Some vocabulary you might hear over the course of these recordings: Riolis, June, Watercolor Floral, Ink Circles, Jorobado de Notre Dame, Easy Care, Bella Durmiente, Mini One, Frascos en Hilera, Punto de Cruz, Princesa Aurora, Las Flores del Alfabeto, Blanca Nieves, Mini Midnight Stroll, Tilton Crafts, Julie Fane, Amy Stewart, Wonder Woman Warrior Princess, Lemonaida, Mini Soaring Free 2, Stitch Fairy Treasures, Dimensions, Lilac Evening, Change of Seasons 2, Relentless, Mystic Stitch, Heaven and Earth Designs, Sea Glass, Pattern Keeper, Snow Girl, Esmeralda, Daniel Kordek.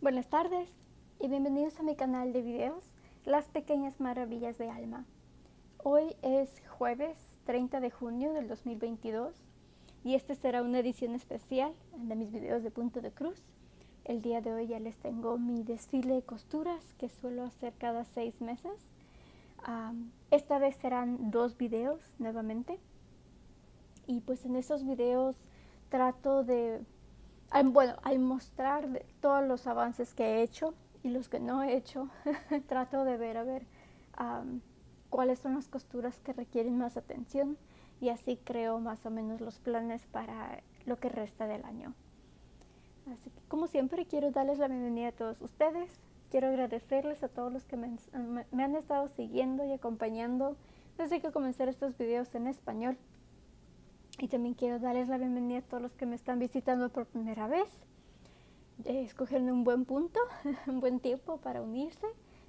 Buenas tardes y bienvenidos a mi canal de videos Las Pequeñas Maravillas de Alma. Hoy es jueves 30 de junio del 2022 y este será una edición especial de mis videos de Punto de Cruz. El día de hoy ya les tengo mi desfile de costuras que suelo hacer cada 6 meses. Esta vez serán 2 videos nuevamente y pues en esos videos trato de... Bueno, al mostrar todos los avances que he hecho y los que no he hecho, trato de ver cuáles son las costuras que requieren más atención y así creo más o menos los planes para lo que resta del año. Así que como siempre quiero darles la bienvenida a todos ustedes, quiero agradecerles a todos los que me han estado siguiendo y acompañando desde que comencé estos videos en español. Y también quiero darles la bienvenida a todos los que me están visitando por primera vez. Escogieron un buen punto, un buen tiempo para unirse,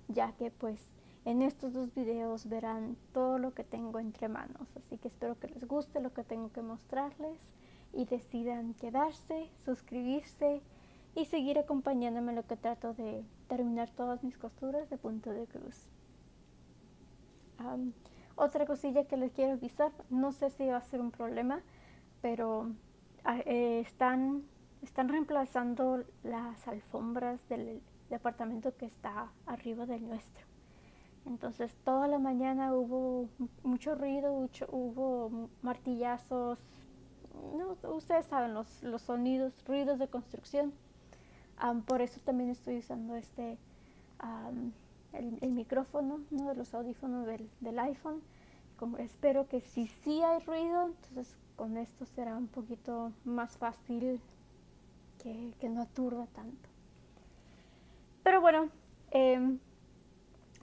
ya que pues en estos 2 videos verán todo lo que tengo entre manos. Así que espero que les guste lo que tengo que mostrarles y decidan quedarse, suscribirse y seguir acompañándome en lo que trato de terminar todas mis costuras de Punto de Cruz. Otra cosilla que les quiero avisar, no sé si va a ser un problema, pero están reemplazando las alfombras del departamento que está arriba del nuestro. Entonces toda la mañana hubo mucho ruido, hubo martillazos, no, ustedes saben los sonidos, ruidos de construcción. Por eso también estoy usando este... El micrófono, ¿no?, de los audífonos del iPhone. Como espero que sí hay ruido, entonces con esto será un poquito más fácil que no aturda tanto. Pero bueno,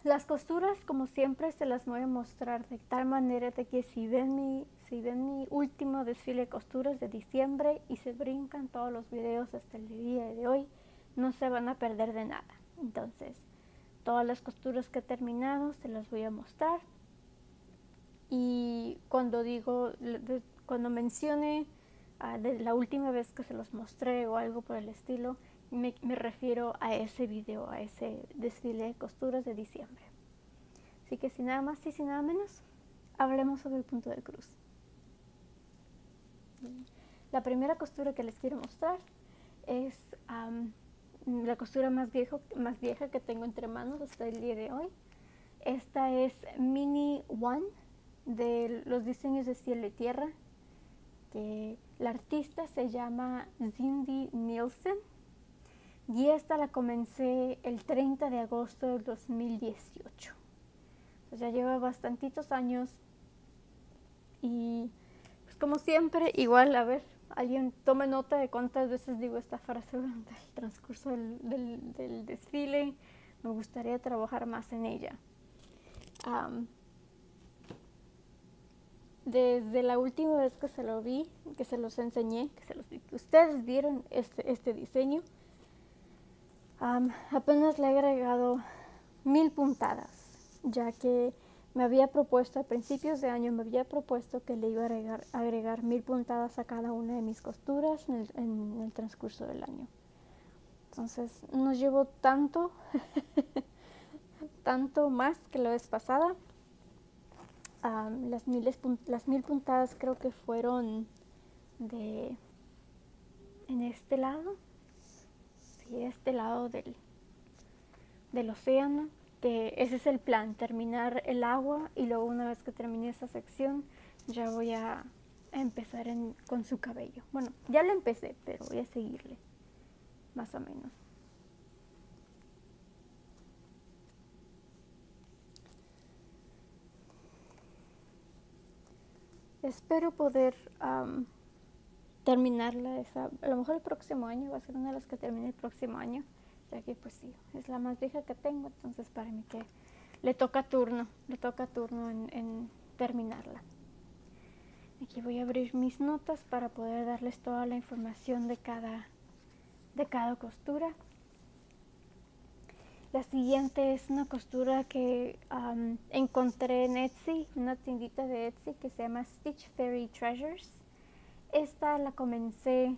las costuras como siempre se las voy a mostrar de tal manera de que si ven mi último desfile de costuras de diciembre y se brincan todos los videos hasta el día de hoy, no se van a perder de nada. Entonces todas las costuras que he terminado se las voy a mostrar, y cuando mencione de la última vez que se los mostré o algo por el estilo, me refiero a ese video, a ese desfile de costuras de diciembre. Así que sin nada más y sin nada menos, hablemos sobre el Punto de Cruz. La primera costura que les quiero mostrar es... la costura más vieja que tengo entre manos hasta el día de hoy. Esta es Mini One, de los diseños de cielo y tierra, que la artista se llama Cindy Nielsen, y esta la comencé el 30 de agosto del 2018. Pues ya lleva bastantitos años y pues como siempre, igual, a ver, alguien tome nota de cuántas veces digo esta frase durante el transcurso del desfile. Me gustaría trabajar más en ella. Desde la última vez que se lo vi, que se los enseñé, que ustedes vieron este diseño, apenas le he agregado 1000 puntadas, ya que me había propuesto, a principios de año, que le iba a agregar 1000 puntadas a cada una de mis costuras en el transcurso del año. Entonces, no llevo tanto, tanto más que la vez pasada. Las 1000 puntadas creo que fueron en este lado, sí, este lado del océano. Que ese es el plan, terminar el agua, y luego una vez que termine esa sección ya voy a empezar con su cabello. Bueno, ya lo empecé, pero voy a seguirle, más o menos. Espero poder terminarla, a lo mejor el próximo año, va a ser una de las que termine el próximo año. Ya que pues sí, es la más vieja que tengo, entonces para mí que le toca turno en terminarla. Aquí voy a abrir mis notas para poder darles toda la información de cada costura. La siguiente es una costura que encontré en Etsy, una tiendita de Etsy que se llama Stitch Fairy Treasures. Esta la comencé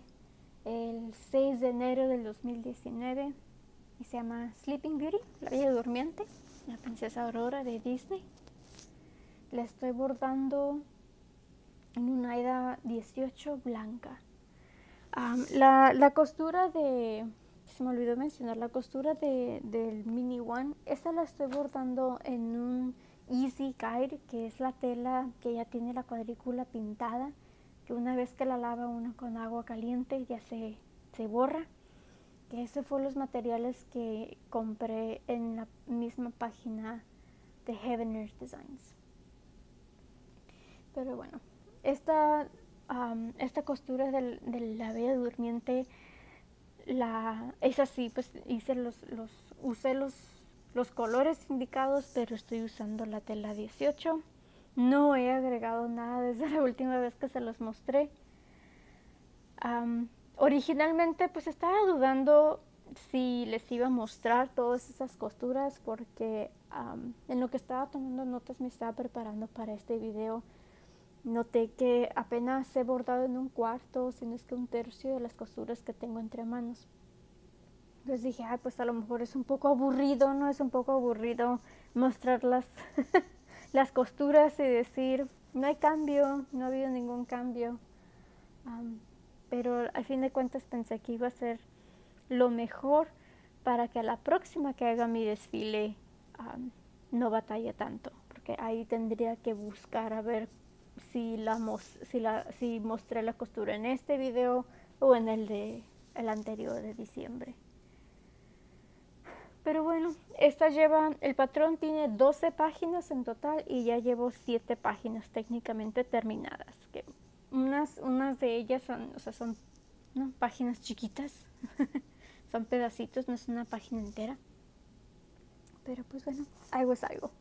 el 6 de enero del 2019. y se llama Sleeping Beauty, la Bella Durmiente, la Princesa Aurora de Disney. La estoy bordando en una Aida 18 blanca. La costura de... se me olvidó mencionar la costura del Mini One. Esta la estoy bordando en un Easy Care, que es la tela que ya tiene la cuadrícula pintada, que una vez que la lava uno con agua caliente ya se borra. Que esos fueron los materiales que compré en la misma página de Heaven and Earth Designs. Pero bueno, esta costura de la Bella Durmiente es así, pues hice usé los colores indicados, pero estoy usando la tela 18. No he agregado nada desde la última vez que se los mostré. Originalmente pues estaba dudando si les iba a mostrar todas esas costuras, porque en lo que estaba tomando notas, me estaba preparando para este video, noté que apenas he bordado en un cuarto, si no es que un tercio de las costuras que tengo entre manos. Entonces dije, ay, pues a lo mejor es un poco aburrido, ¿no? Es un poco aburrido mostrar las costuras y decir, no hay cambio, no ha habido ningún cambio. Pero al fin de cuentas pensé que iba a ser lo mejor para que a la próxima que haga mi desfile no batalle tanto, porque ahí tendría que buscar a ver si mostré la costura en este video o en el anterior de diciembre. Pero bueno, esta lleva, el patrón tiene 12 páginas en total y ya llevo 7 páginas técnicamente terminadas. Que unas de ellas son, o sea, son, ¿no?, páginas chiquitas, son pedacitos, no es una página entera. Pero pues bueno, algo es algo.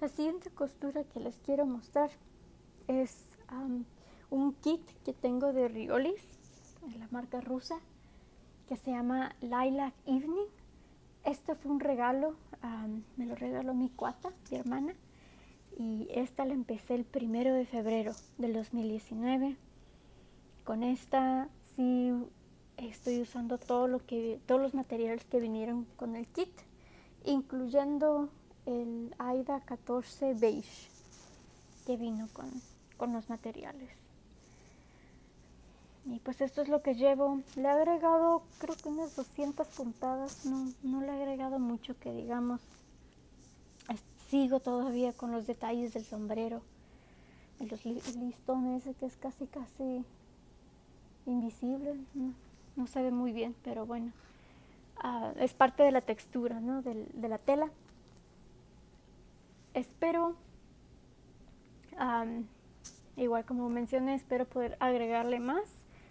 La siguiente costura que les quiero mostrar es un kit que tengo de Riolis, de la marca rusa, que se llama Lilac Evening. Este fue un regalo, me lo regaló mi cuata, mi hermana, y esta la empecé el 1 de febrero del 2019. Con esta sí estoy usando todos los materiales que vinieron con el kit, incluyendo el AIDA 14 beige que vino con los materiales. Y pues esto es lo que llevo. Le he agregado creo que unas 200 puntadas, no le he agregado mucho que digamos. Sigo todavía con los detalles del sombrero, los listones, que es casi invisible, no se ve muy bien, pero bueno, es parte de la textura, ¿no?, de la tela. Espero, igual como mencioné, espero poder agregarle más,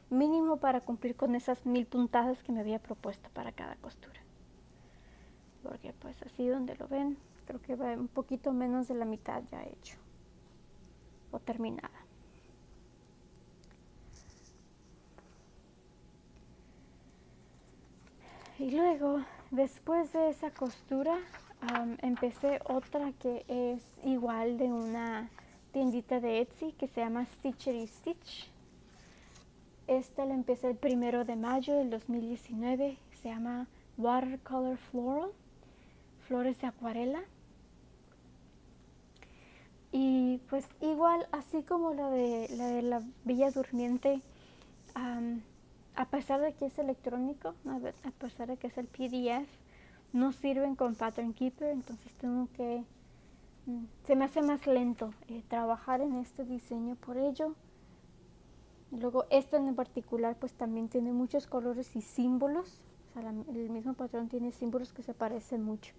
mínimo para cumplir con esas 1000 puntadas que me había propuesto para cada costura. Porque pues así donde lo ven, creo que va un poquito menos de la mitad ya hecho o terminada. Y luego, después de esa costura, empecé otra que es igual de una tiendita de Etsy que se llama StitcheryStitch. Esta la empecé el 1 de mayo del 2019. Se llama Watercolor Floral, flores de acuarela. Y pues igual, así como la de la Bella Durmiente, a pesar de que es electrónico, a pesar de que es el PDF, no sirven con Pattern Keeper, entonces tengo que... se me hace más lento trabajar en este diseño por ello. Luego esta en particular pues también tiene muchos colores y símbolos. O sea, el mismo patrón tiene símbolos que se parecen mucho.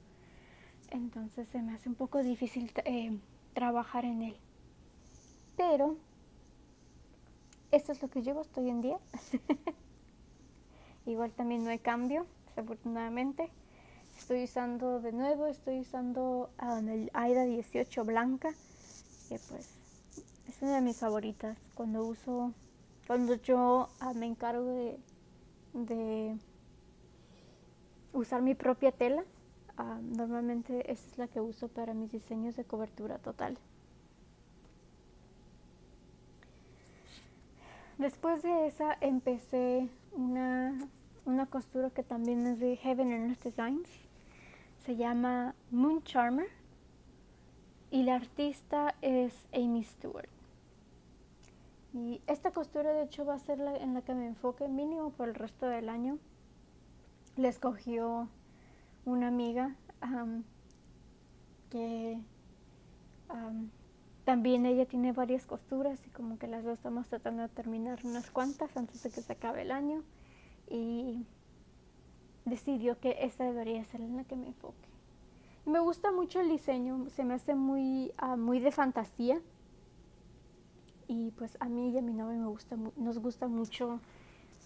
Entonces se me hace un poco difícil trabajar en él. Pero esto es lo que llevo hasta hoy en día. Igual también no hay cambio, desafortunadamente. Estoy usando de nuevo, el Aida 18 blanca, que pues es una de mis favoritas. Cuando yo me encargo de usar mi propia tela, normalmente esta es la que uso para mis diseños de cobertura total. Después de esa empecé una costura que también es de Heaven and Earth Designs. Se llama Moon Charmer y la artista es Amy Stewart. Y esta costura de hecho va a ser la en la que me enfoque mínimo por el resto del año. La escogió una amiga que también ella tiene varias costuras y como que las dos estamos tratando de terminar unas cuantas antes de que se acabe el año. Y decidió que esa debería ser en la que me enfoque. Me gusta mucho el diseño, se me hace muy, muy de fantasía. Y pues a mí y a mi novio nos gusta mucho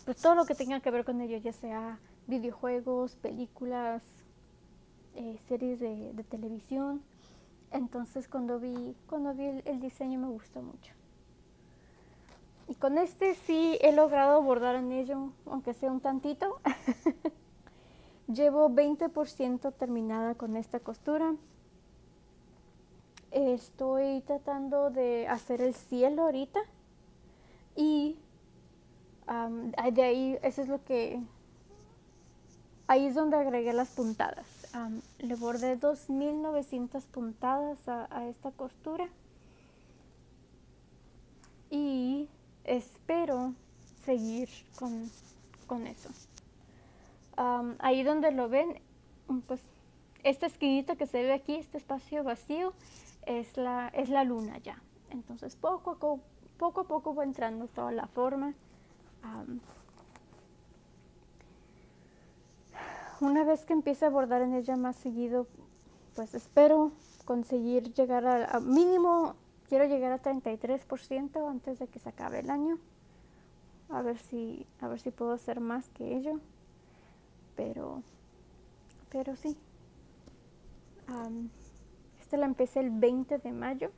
pues, todo lo que tenga que ver con ello, ya sea videojuegos, películas, series de televisión. Entonces cuando vi el diseño me gustó mucho. Y con este sí he logrado bordar en ello, aunque sea un tantito. Llevo 20% terminada con esta costura. Estoy tratando de hacer el cielo ahorita. Y de ahí, eso es lo que... Ahí es donde agregué las puntadas. Le bordé 2,900 puntadas a esta costura. Y espero seguir con eso. Ahí donde lo ven, pues esta esquinita que se ve aquí, este espacio vacío, es la luna ya. Entonces poco a poco va entrando toda la forma. Una vez que empiece a bordar en ella más seguido, pues espero conseguir llegar a mínimo, quiero llegar a 33% antes de que se acabe el año. A ver si puedo hacer más que ello. Pero sí. Esta la empecé el 20 de mayo.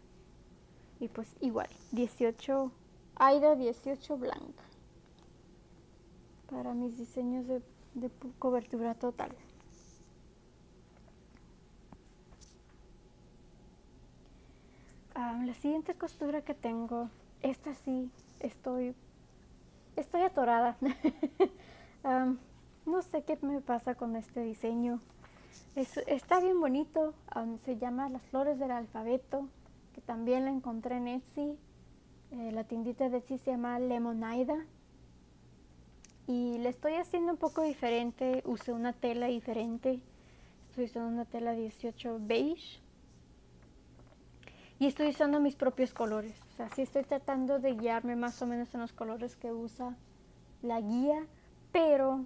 Y pues igual, 18, Aida 18 blanca. Para mis diseños de cobertura total. La siguiente costura que tengo, esta sí, estoy atorada. No sé qué me pasa con este diseño. Está bien bonito. Se llama Las Flores del Alfabeto, que también la encontré en Etsy. La tiendita de Etsy se llama Lemonaida. Y la estoy haciendo un poco diferente. Usé una tela diferente. Estoy usando una tela 18 beige. Y estoy usando mis propios colores. O sea, sí estoy tratando de guiarme más o menos en los colores que usa la guía, pero...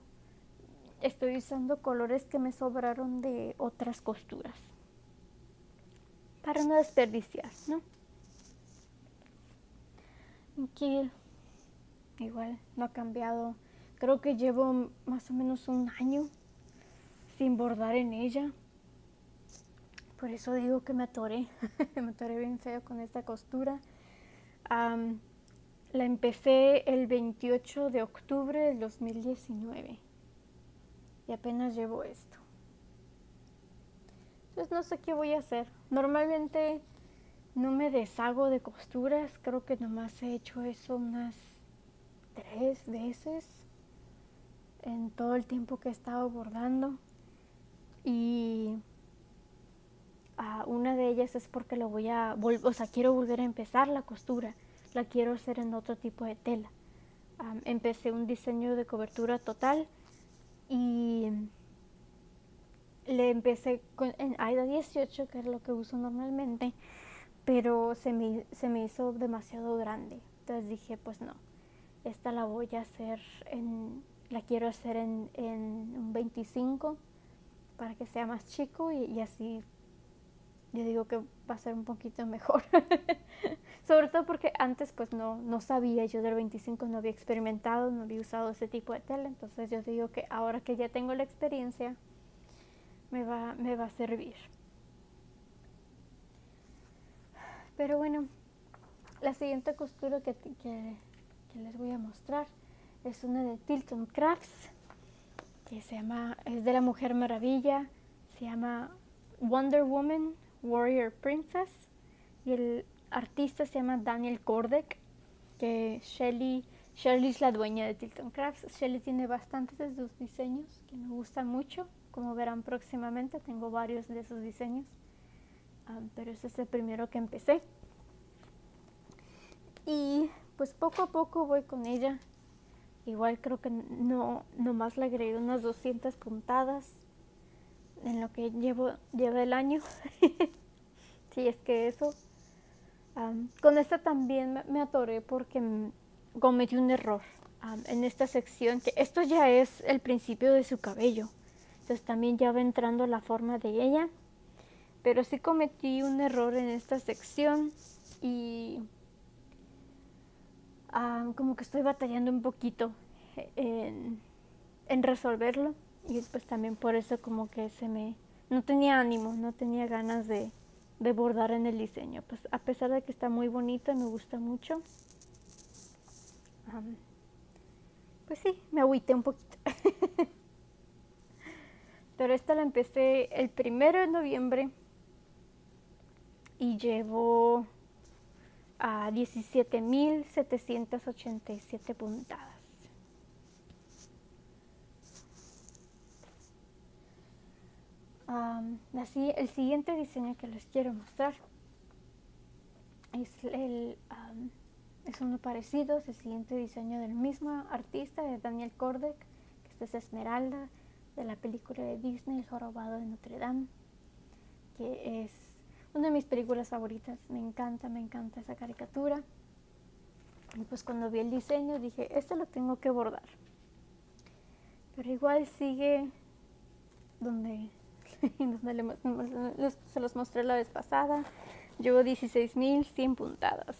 estoy usando colores que me sobraron de otras costuras para no desperdiciar, ¿no? Aquí igual no ha cambiado. Creo que llevo más o menos un año sin bordar en ella. Por eso digo que me atoré. Me atoré bien feo con esta costura. La empecé el 28 de octubre del 2019. Y apenas llevo esto. Entonces no sé qué voy a hacer. Normalmente no me deshago de costuras. Creo que nomás he hecho eso unas 3 veces. En todo el tiempo que he estado bordando. Y una de ellas es porque lo voy a... O sea, quiero volver a empezar la costura. La quiero hacer en otro tipo de tela. Empecé un diseño de cobertura total. Y le empecé con Aida 18, que es lo que uso normalmente, pero se me hizo demasiado grande. Entonces dije, pues no, esta la voy a hacer, la quiero hacer en un 25 para que sea más chico y así yo digo que va a ser un poquito mejor. Sobre todo porque antes pues no sabía, yo del 25 no había experimentado, no había usado ese tipo de tela. Entonces yo digo que ahora que ya tengo la experiencia, me va a servir. Pero bueno, la siguiente costura que les voy a mostrar es una de Tilton Crafts, que se llama, es de la Mujer Maravilla, se llama Wonder Woman Warrior Princess, y el artista se llama Daniel Kordek, que Shelly Shelly es la dueña de Tilton Crafts. Shelly tiene bastantes de sus diseños que me gustan mucho. Como verán próximamente, tengo varios de esos diseños. Pero este es el primero que empecé. Y pues poco a poco voy con ella. Igual creo que nomás le agregué unas 200 puntadas en lo que lleva el año. Sí, es que eso. Con esta también me atoré porque cometí un error en esta sección. Que esto ya es el principio de su cabello. Entonces también ya va entrando la forma de ella. Pero sí cometí un error en esta sección y como que estoy batallando un poquito en resolverlo. Y pues también por eso como que no tenía ánimo, no tenía ganas de bordar en el diseño. Pues a pesar de que está muy bonita, me gusta mucho. Pues sí, me agüité un poquito. Pero esta la empecé el 1 de noviembre. Y llevo a 17,787 puntadas. Así, el siguiente diseño que les quiero mostrar es uno parecido, es el siguiente diseño del mismo artista, de Daniel Kordek, que esta es Esmeralda, de la película de Disney, El Jorobado de Notre Dame, que es una de mis películas favoritas. Me encanta esa caricatura. Y pues cuando vi el diseño dije, este lo tengo que bordar. Pero igual sigue donde se los mostré la vez pasada. Llevo 16,100 puntadas.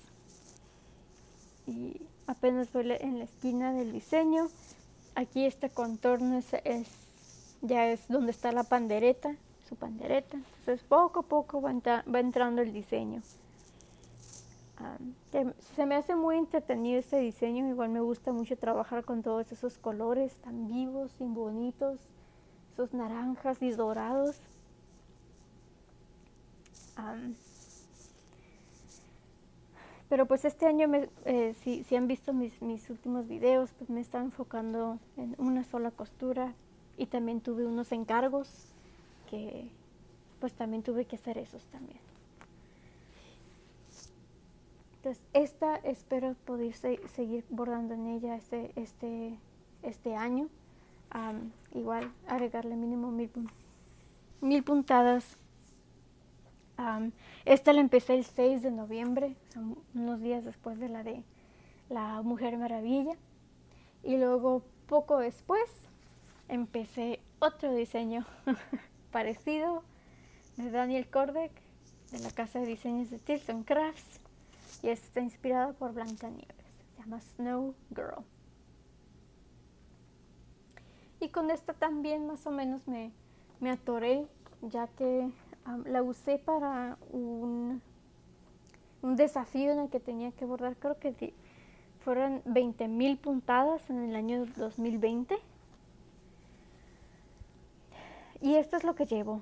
Y apenas voy en la esquina del diseño. Aquí este contorno ya es donde está la pandereta. Su pandereta. Entonces poco a poco va entrando el diseño. Se me hace muy entretenido este diseño. Igual me gusta mucho trabajar con todos esos colores tan vivos y bonitos, esos naranjas y dorados. Pero pues este año, si han visto mis últimos videos, pues me estaba enfocando en una sola costura. Y también tuve unos encargos que pues también tuve que hacer esos también. Entonces esta espero poder seguir bordando en ella este año. Igual agregarle mínimo 1000 puntadas. Esta la empecé el 6 de noviembre, unos días después de la de la Mujer Maravilla. Y luego poco después empecé otro diseño parecido, de Daniel Kordek, de la casa de diseños de Tilton Crafts. Y está inspirado por Blanca Nieves. Se llama Snow Girl. Y con esta también más o menos me atoré, ya que la usé para un desafío en el que tenía que bordar, creo que fueron 20,000 puntadas en el año 2020. Y esto es lo que llevo.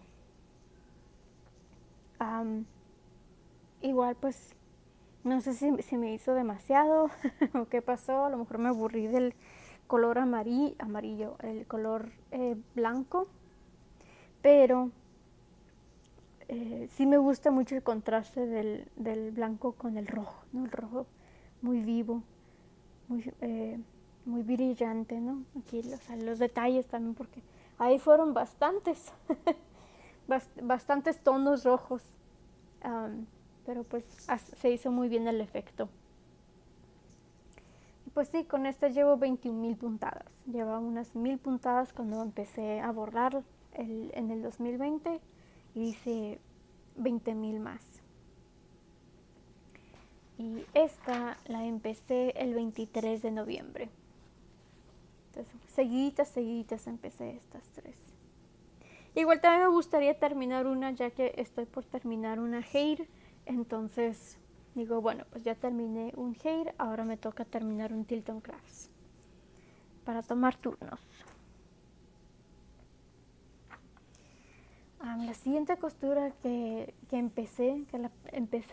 Igual pues no sé si me hizo demasiado o qué pasó, a lo mejor me aburrí del color amarillo, el color blanco, pero sí me gusta mucho el contraste del blanco con el rojo, ¿no? El rojo muy vivo, muy brillante, ¿no? Aquí los detalles también, porque ahí fueron bastantes, bastantes tonos rojos, pero pues se hizo muy bien el efecto. Pues sí, con esta llevo 21,000 puntadas. Llevaba unas 1,000 puntadas cuando empecé a bordar en el 2020 y hice 20,000 más. Y esta la empecé el 23 de noviembre. Entonces, seguiditas empecé estas tres. Igual también me gustaría terminar una, ya que estoy por terminar una HAED, entonces digo, bueno, pues ya terminé un HAED, ahora me toca terminar un Tilton Crafts para tomar turnos. La siguiente costura que empecé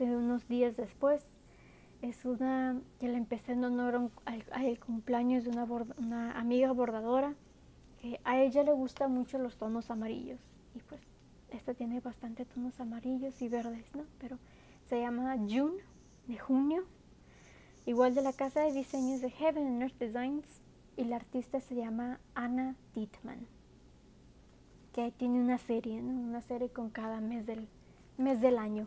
unos días después, Es una que la empecé en honor al cumpleaños de una amiga bordadora. A ella le gustan mucho los tonos amarillos. Y pues esta tiene bastante tonos amarillos y verdes, ¿no? Pero se llama June, de junio. Igual de la casa de diseños de Heaven and Earth Designs. Y la artista se llama Anna Dittman. Que ahí tiene una serie, ¿no? Una serie con cada mes del año.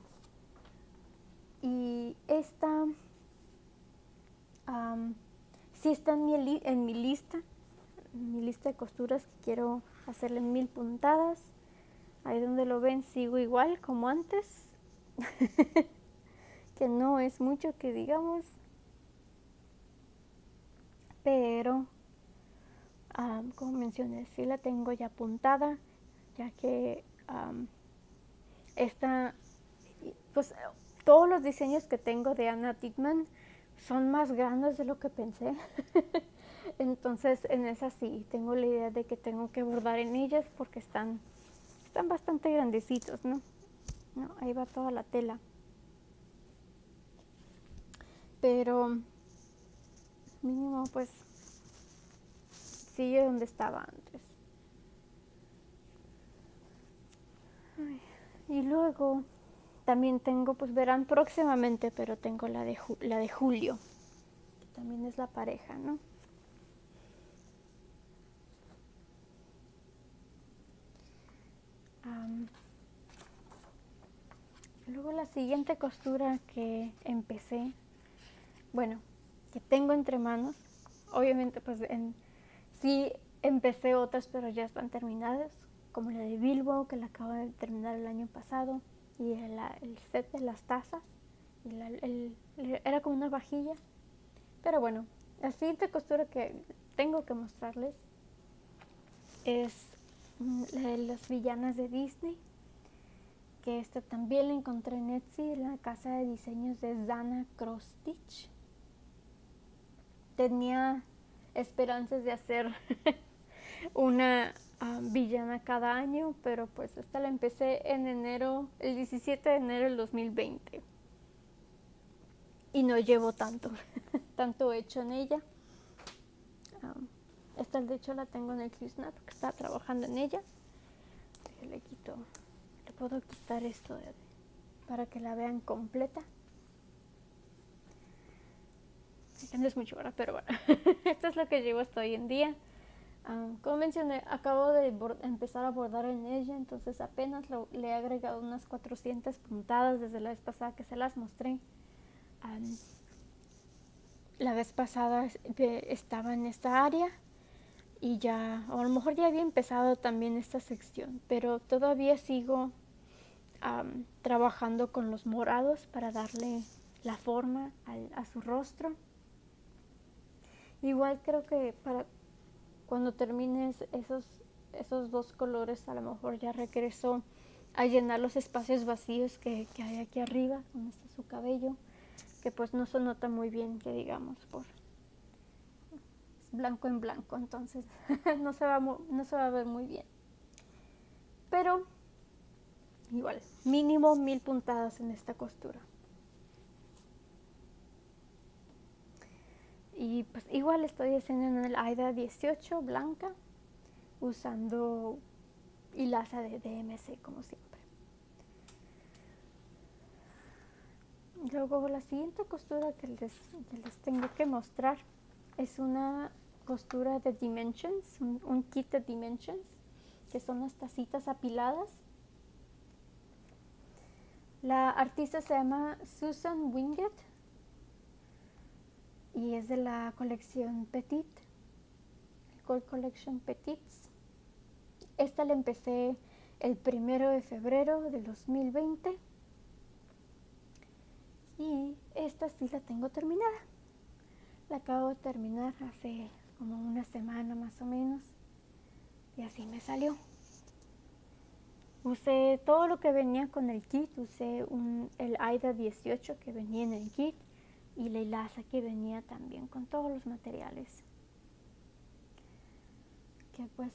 Y esta sí está en mi lista de costuras que quiero hacerle 1000 puntadas. Ahí donde lo ven sigo igual como antes. Que no es mucho que digamos. Pero, como mencioné, sí la tengo ya puntada. Ya que esta, pues todos los diseños que tengo de Anna Dittman son más grandes de lo que pensé. Entonces en esa sí tengo la idea de que tengo que bordar en ellas porque están bastante grandecitos, ¿no? No, ahí va toda la tela. Pero mínimo pues sigue donde estaba antes. Ay, y luego también tengo, pues verán próximamente, pero tengo la de julio, que también es la pareja, ¿no? Luego la siguiente costura que empecé, bueno, que tengo entre manos, obviamente pues sí empecé otras pero ya están terminadas, como la de Bilbao que la acabo de terminar el año pasado, y el set de las tazas, y era como una vajilla. Pero bueno, la siguiente costura que tengo que mostrarles es la de las villanas de Disney, que esta también la encontré en Etsy, en la casa de diseños de Zana Cross Stitch. Tenía esperanzas de hacer una villana cada año, pero pues esta la empecé en enero, el 17 de enero del 2020. Y no llevo tanto hecho en ella. Esta de hecho la tengo en el Snap porque estaba trabajando en ella. Le quito, le puedo quitar esto para que la vean completa. No es mucho, ¿verdad? Pero bueno, esto es lo que llevo hasta hoy en día. Como mencioné, acabo de empezar a bordar en ella, entonces apenas le he agregado unas 400 puntadas desde la vez pasada que se las mostré. La vez pasada estaba en esta área y ya, o a lo mejor ya había empezado también esta sección, pero todavía sigo trabajando con los morados para darle la forma a su rostro. Igual creo que para cuando termines esos dos colores a lo mejor ya regreso a llenar los espacios vacíos que hay aquí arriba, donde está su cabello, que pues no se nota muy bien, que digamos, es blanco en blanco, entonces no se va a ver muy bien. Pero igual, mínimo 1000 puntadas en esta costura. Y pues igual estoy haciendo en el AIDA 18 blanca, usando hilaza de DMC como siempre. Luego la siguiente costura que les tengo que mostrar es una costura de Dimensions, un kit de Dimensions, que son las tacitas apiladas. La artista se llama Susan Wingett. Y es de la colección Petit, Gold Collection Petits. Esta la empecé el 1 de febrero de 2020. Y esta sí la tengo terminada. La acabo de terminar hace como una semana más o menos. Y así me salió. Usé todo lo que venía con el kit. Usé el AIDA 18 que venía en el kit. Y la hilaza que venía también con todos los materiales. Que pues,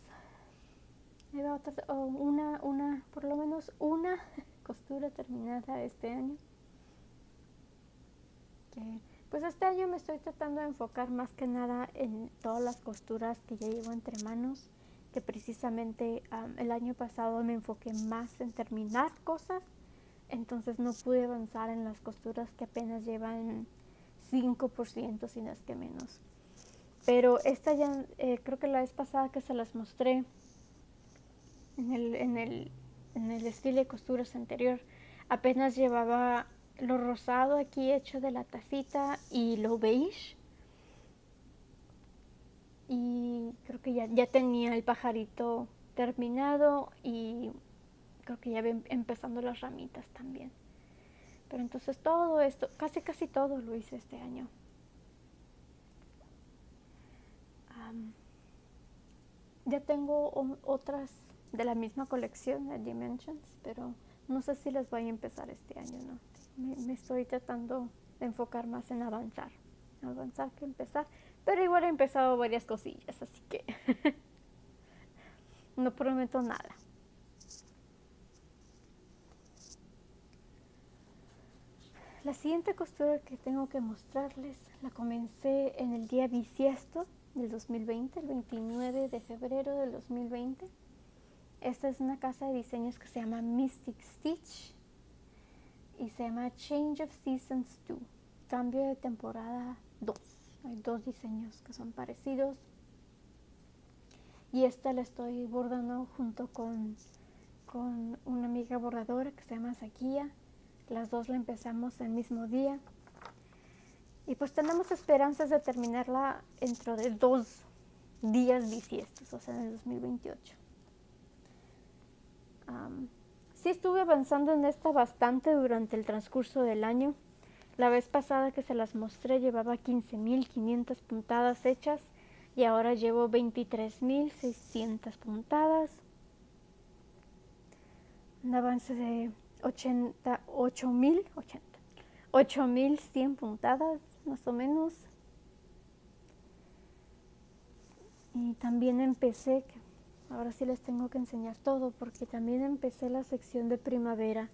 lleva por lo menos una costura terminada este año. que pues este año me estoy tratando de enfocar más que nada en todas las costuras que ya llevo entre manos, que precisamente el año pasado me enfoqué más en terminar cosas, entonces no pude avanzar en las costuras que apenas llevan 5%, si no es que menos. Pero esta ya, creo que la vez pasada que se las mostré en el desfile de costuras anterior, apenas llevaba lo rosado aquí hecho de la tacita y lo beige. Y creo que ya tenía el pajarito terminado y creo que ya ven empezando las ramitas también. Pero entonces todo esto, casi todo lo hice este año. Ya tengo otras de la misma colección de Dimensions, pero no sé si las voy a empezar este año, ¿no? Me estoy tratando de enfocar más en avanzar que empezar, pero igual he empezado varias cosillas, así que no prometo nada. La siguiente costura que tengo que mostrarles la comencé en el día bisiesto del 2020, el 29 de febrero del 2020. Esta es una casa de diseños que se llama Mystic Stitch y se llama Change of Seasons 2, cambio de temporada 2. Hay dos diseños que son parecidos y esta la estoy bordando junto con una amiga bordadora que se llama Sakia. Las dos la empezamos el mismo día y pues tenemos esperanzas de terminarla dentro de 2 días bisiestos, o sea en el 2028. Sí estuve avanzando en esta bastante durante el transcurso del año. La vez pasada que se las mostré llevaba 15,500 puntadas hechas y ahora llevo 23,600 puntadas. Un avance de 8,100 puntadas más o menos. Y también empecé, ahora sí les tengo que enseñar todo porque también empecé la sección de primavera.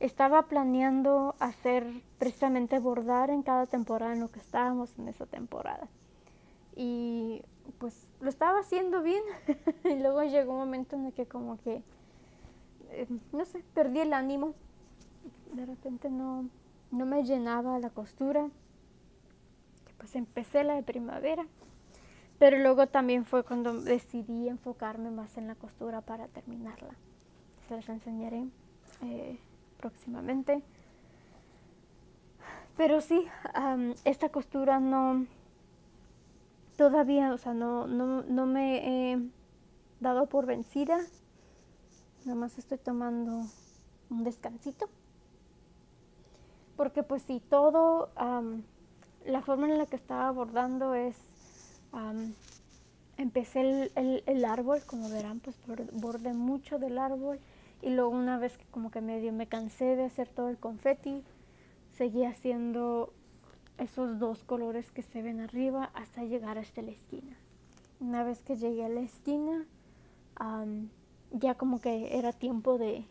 Estaba planeando hacer precisamente bordar en cada temporada en lo que estábamos en esa temporada. Y pues lo estaba haciendo bien y luego llegó un momento en el que como que no sé, perdí el ánimo. De repente no me llenaba la costura. Pues empecé la de primavera, pero luego también fue cuando decidí enfocarme más en la costura para terminarla. Se las enseñaré próximamente. Pero sí, esta costura no, todavía, o sea, no me he dado por vencida. Nada más estoy tomando un descansito. Porque pues sí, todo, la forma en la que estaba bordando es, empecé el árbol, como verán, pues bordé mucho del árbol. Y luego una vez que como que medio me cansé de hacer todo el confeti, seguí haciendo esos dos colores que se ven arriba hasta llegar hasta la esquina. Una vez que llegué a la esquina, ya como que era tiempo de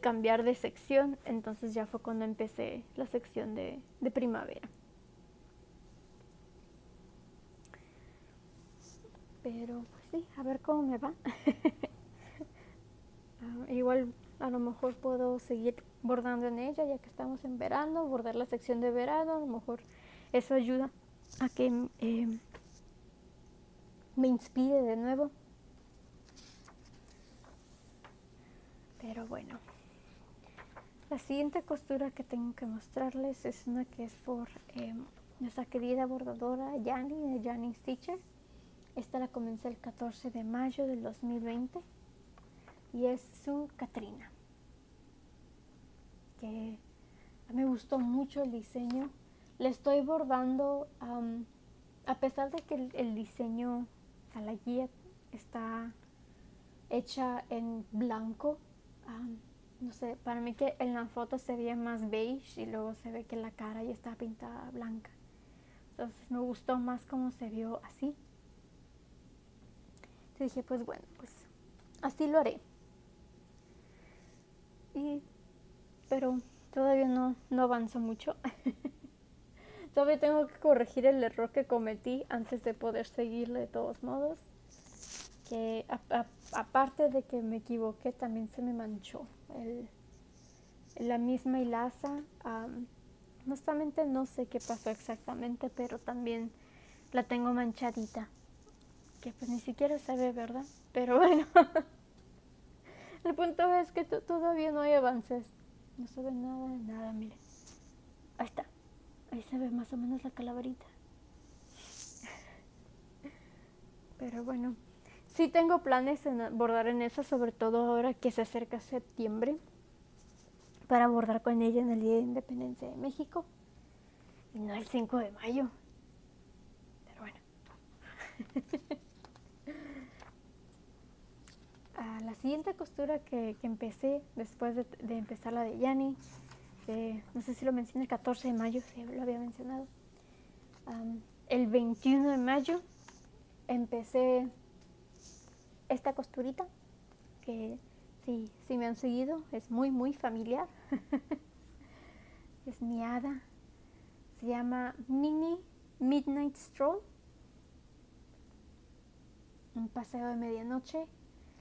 cambiar de sección, entonces ya fue cuando empecé la sección de primavera. Pero pues sí, a ver cómo me va. Igual a lo mejor puedo seguir bordando en ella ya que estamos en verano, bordar la sección de verano, a lo mejor eso ayuda a que me inspire de nuevo. Pero bueno, la siguiente costura que tengo que mostrarles es una que es por nuestra querida bordadora Yani, de Yani Stitcher. Esta la comencé el 14 de mayo del 2020 y es su Katrina, que me gustó mucho el diseño. Le estoy bordando, a pesar de que el diseño, a la guía está hecha en blanco. No sé, para mí que en la foto se veía más beige y luego se ve que la cara ya está pintada blanca. Entonces me gustó más cómo se vio así. Entonces dije, pues bueno, pues así lo haré. Pero todavía no avanzo mucho. Todavía tengo que corregir el error que cometí antes de poder seguirle de todos modos. Que aparte de que me equivoqué, también se me manchó la misma hilaza. Honestamente no sé qué pasó exactamente, pero también la tengo manchadita. Que pues ni siquiera se ve, ¿verdad? Pero bueno. El punto es que todavía no hay avances. No se ve nada de nada, miren. Ahí está. Ahí se ve más o menos la calaverita. Pero bueno. Sí tengo planes en bordar en esa, sobre todo ahora que se acerca septiembre. Para bordar con ella en el Día de Independencia de México. Y no el 5 de mayo. Pero bueno. La siguiente costura que empecé después de empezar la de Yanni, no sé si lo mencioné, el 14 de mayo, si lo había mencionado. El 21 de mayo empecé esta costurita, que si me han seguido, es muy, muy familiar. Es mi hada. Se llama Mini Midnight Stroll. Un paseo de medianoche.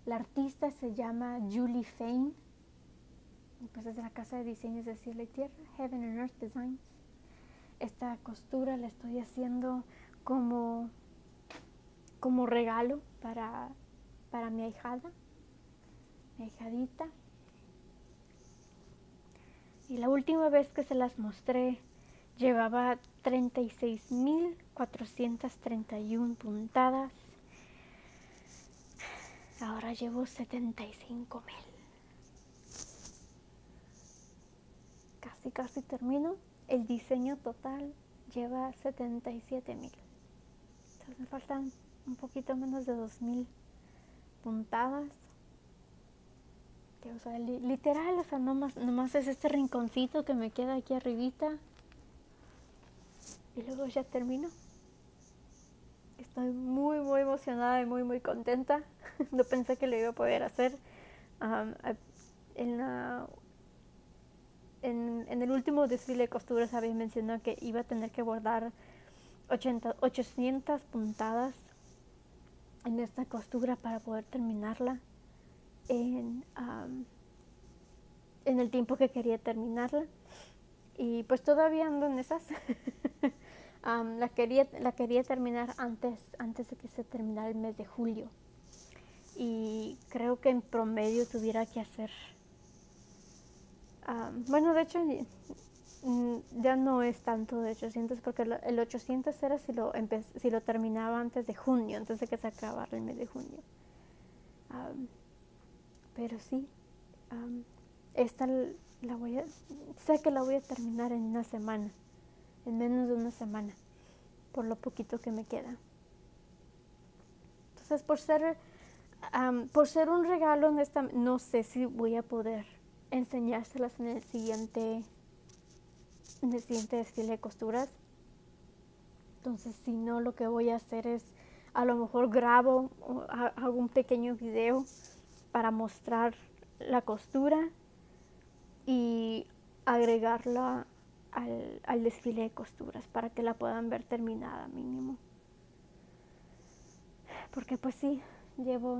La artista se llama Julie Fain, pues es de la casa de diseños de Cielo y Tierra, Heaven and Earth Designs. Esta costura la estoy haciendo como regalo para mi ahijada, mi ahijadita. Y la última vez que se las mostré llevaba 36,431 puntadas. Ahora llevo 75,000. Casi termino. El diseño total lleva 77,000. Entonces me faltan un poquito menos de 2,000 puntadas. Que, o sea, literal, o sea, nomás es este rinconcito que me queda aquí arribita. Y luego ya termino. Estoy muy, muy emocionada y muy, muy contenta. No pensé que lo iba a poder hacer. En el último desfile de costuras habéis mencionado que iba a tener que bordar 800 puntadas en esta costura para poder terminarla en el tiempo que quería terminarla. Y pues todavía ando en esas. La quería terminar antes de que se terminara el mes de julio. Y creo que en promedio tuviera que hacer... bueno, de hecho, ya no es tanto de 800, porque el 800 era si lo terminaba antes de junio, antes de que se acabara el mes de junio. Pero sí, esta la voy a... Sé que la voy a terminar en una semana. En menos de una semana, por lo poquito que me queda. Entonces, por ser un regalo, honestamente, no sé si voy a poder enseñárselas en el siguiente desfile de costuras. Entonces, si no, lo que voy a hacer es, a lo mejor grabo o hago un pequeño video para mostrar la costura y agregarla al desfile de costuras para que la puedan ver terminada mínimo, porque pues sí, ya llevo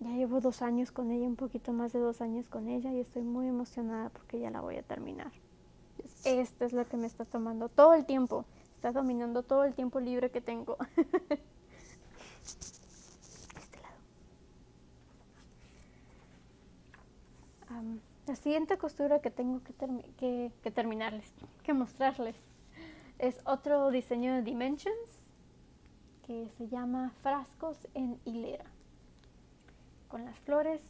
2 años con ella, un poquito más de 2 años con ella, y estoy muy emocionada porque ya la voy a terminar. Esta es la que me está tomando todo el tiempo, está dominando todo el tiempo libre que tengo. Este lado. La siguiente costura que tengo que terminarles, que mostrarles, es otro diseño de Dimensions que se llama Frascos en Hilera, con las flores.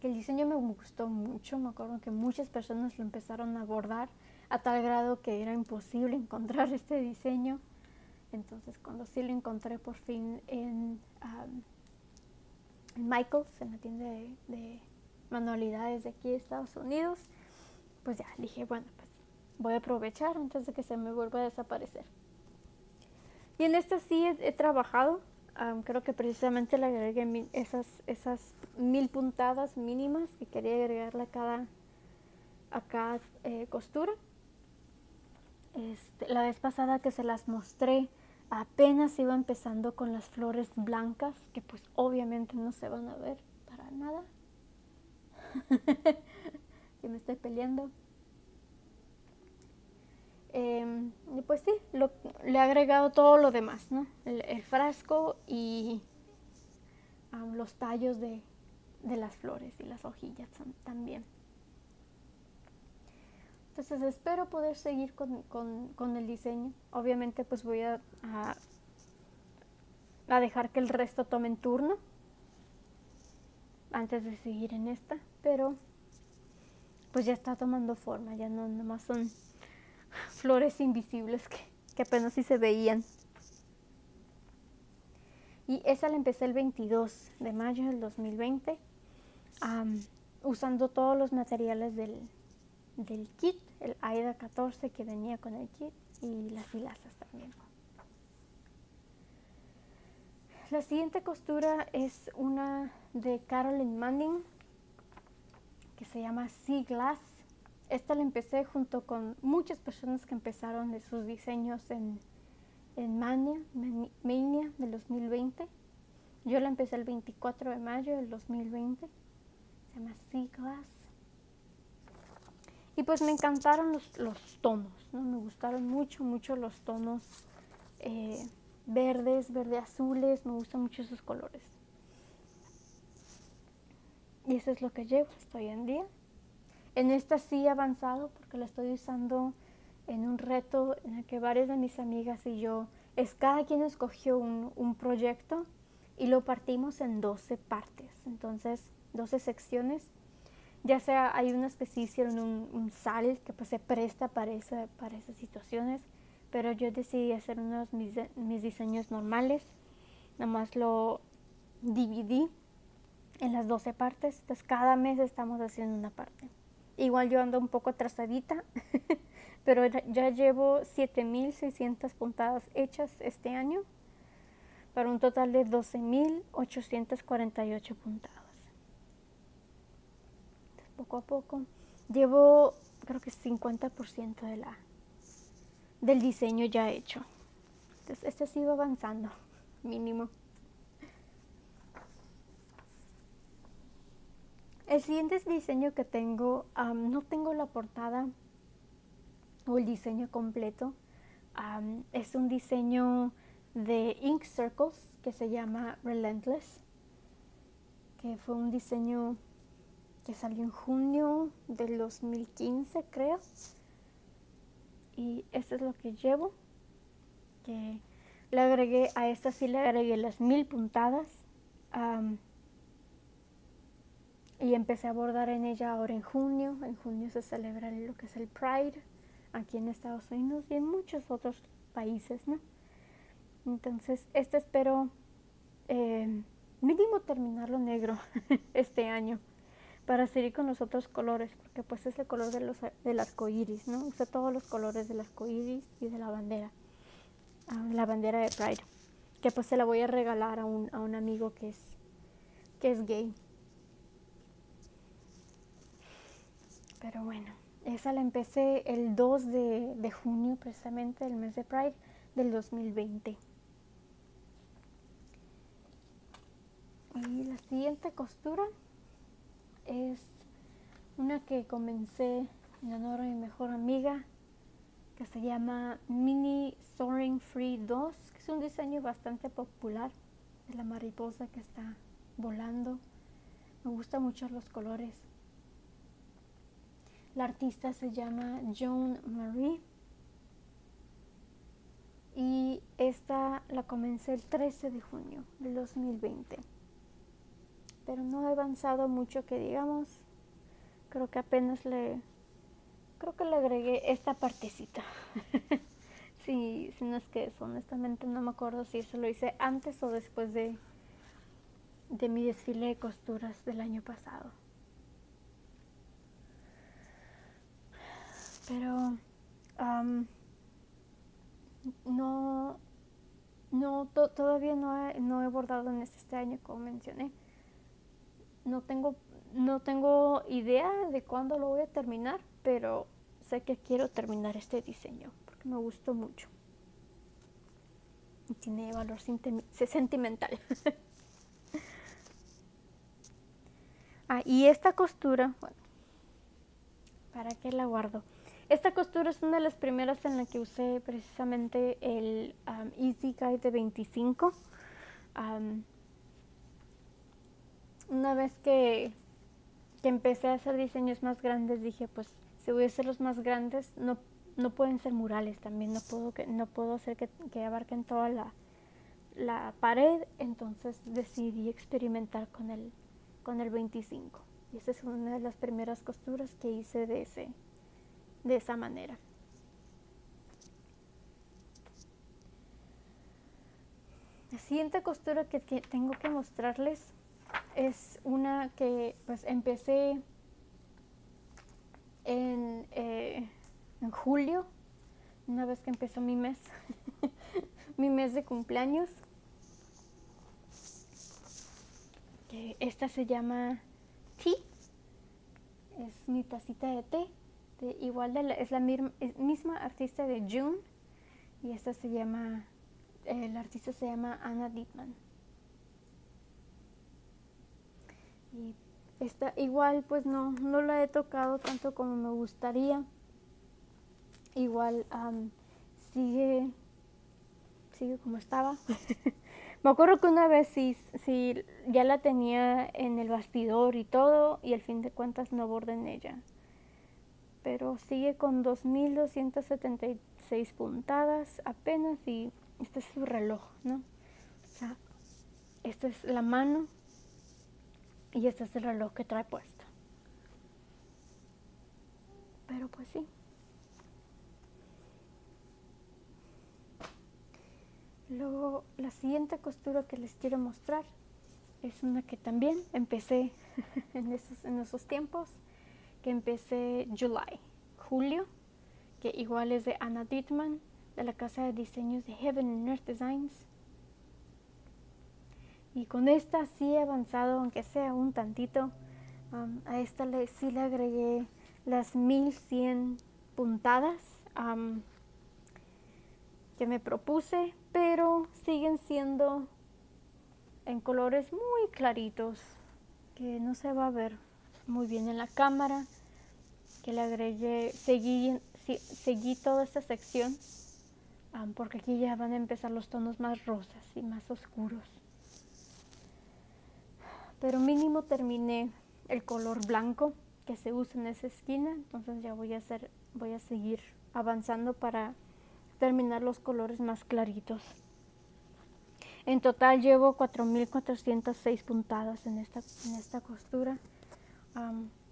El diseño me gustó mucho, me acuerdo que muchas personas lo empezaron a bordar a tal grado que era imposible encontrar este diseño. Entonces cuando sí lo encontré por fin en Michaels, en la tienda de manualidades de aquí de Estados Unidos, pues ya dije, bueno, pues voy a aprovechar antes de que se me vuelva a desaparecer. Y en esta sí he trabajado, creo que precisamente le agregué esas 1,000 puntadas mínimas que quería agregarle a cada costura. la vez pasada que se las mostré, apenas iba empezando con las flores blancas, que pues obviamente no se van a ver para nada. Que me estoy peleando. Pues sí, le he agregado todo lo demás, ¿no? El frasco y los tallos de las flores y las hojillas también. Entonces espero poder seguir con el diseño. Obviamente pues voy a dejar que el resto tomen turno antes de seguir en esta, pero pues ya está tomando forma, ya no nomás son flores invisibles que apenas sí se veían. Y esa la empecé el 22 de mayo del 2020, usando todos los materiales del kit, el AIDA 14 que venía con el kit y las hilazas también. La siguiente costura es una de Caroline Manning que se llama Sea Glass. Esta la empecé junto con muchas personas que empezaron de sus diseños en Mania del 2020. Yo la empecé el 24 de mayo del 2020. Se llama Sea Glass. Y pues me encantaron los tonos, ¿no? Me gustaron mucho, mucho los tonos verdes, verde azules, me gustan mucho esos colores. Y eso es lo que llevo hasta hoy en día. En esta sí he avanzado porque la estoy usando en un reto en el que varias de mis amigas y yo, cada quien escogió un proyecto y lo partimos en 12 partes, entonces 12 secciones. Ya sea, hay unas que sí hicieron un sal que pues se presta para esas situaciones, pero yo decidí hacer uno de mis diseños normales. Nada más lo dividí en las 12 partes, entonces cada mes estamos haciendo una parte. Igual yo ando un poco atrasadita, pero ya llevo 7,600 puntadas hechas este año, para un total de 12,848 puntadas. Poco a poco, llevo creo que 50% del diseño ya hecho. Entonces este sí va avanzando, mínimo. El siguiente diseño que tengo, no tengo la portada o el diseño completo. Es un diseño de Ink Circles que se llama Relentless, que fue un diseño que salió en junio del 2015, creo. Y esto es lo que llevo, que le agregué a esta, sí le agregué las 1000 puntadas, y empecé a bordar en ella ahora en junio. En junio se celebra lo que es el Pride aquí en Estados Unidos y en muchos otros países, ¿no? Entonces este espero mínimo terminarlo negro este año, para seguir con los otros colores, porque pues es el color del arcoiris, ¿no? Usé todos los colores del arcoiris y de la bandera, la bandera de Pride, que pues se la voy a regalar a un amigo que es gay. Pero bueno, esa la empecé el 2 de junio, precisamente el mes de Pride del 2020. Y la siguiente costura es una que comencé en honor a mi mejor amiga, que se llama Mini Soaring Free 2, que es un diseño bastante popular de la mariposa que está volando. Me gustan mucho los colores. La artista se llama June Marie y esta la comencé el 13 de junio del 2020. Pero no he avanzado mucho que digamos, creo que apenas le agregué esta partecita. Si no es que eso, honestamente no me acuerdo si eso lo hice antes o después de mi desfile de costuras del año pasado. Pero todavía no he bordado en este año, como mencioné. No tengo idea de cuándo lo voy a terminar, pero sé que quiero terminar este diseño. que me gustó mucho. Y tiene valor sentimental. Ah, y esta costura, bueno, ¿para qué la guardo? Esta costura es una de las primeras en la que usé precisamente el Easy Care de 25. Una vez que empecé a hacer diseños más grandes, dije, pues si voy a hacer los más grandes, no pueden ser murales también, no puedo hacer que abarquen toda la pared. Entonces decidí experimentar con el 25. Y esa es una de las primeras costuras que hice de esa manera. La siguiente costura que tengo que mostrarles es una que pues empecé en julio, una vez que empezó mi mes, mi mes de cumpleaños. Esta se llama Tea, es mi tacita de té, es la misma artista de June, y esta se llama, la artista se llama Anna Dittman. Y esta igual pues no la he tocado tanto como me gustaría. Igual sigue como estaba. Me acuerdo que una vez sí ya la tenía en el bastidor y todo, y al fin de cuentas no bordé en ella. Pero sigue con 2,276 puntadas apenas, y este es su reloj, ¿no? O sea, esta es la mano y este es el reloj que trae puesto. Pero pues sí. Luego, la siguiente costura que les quiero mostrar es una que también empecé en esos tiempos, que empecé julio, que igual es de Anna Dittman, de la casa de diseños de Heaven and Earth Designs. Y con esta sí he avanzado, aunque sea un tantito. A esta sí le agregué las 1100 puntadas que me propuse, pero siguen siendo en colores muy claritos, que no se va a ver muy bien en la cámara, que le agregué, seguí toda esta sección, porque aquí ya van a empezar los tonos más rosas y más oscuros. Pero mínimo terminé el color blanco que se usa en esa esquina, entonces ya voy a seguir avanzando para terminar los colores más claritos. En total llevo 4,406 puntadas en esta costura.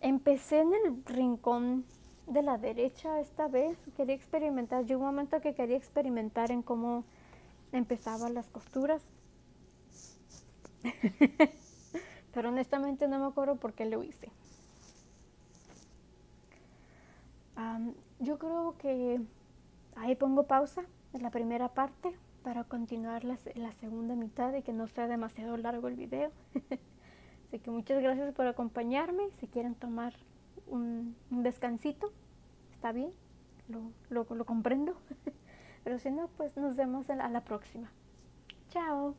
Empecé en el rincón de la derecha esta vez. Quería experimentar, llegó un momento que quería experimentar en cómo empezaban las costuras. Pero honestamente no me acuerdo por qué lo hice. Yo creo que ahí pongo pausa en la primera parte para continuar la segunda mitad y que no sea demasiado largo el video. Así que muchas gracias por acompañarme. Si quieren tomar un descansito, está bien, lo comprendo. Pero si no, pues nos vemos a la próxima. Chao.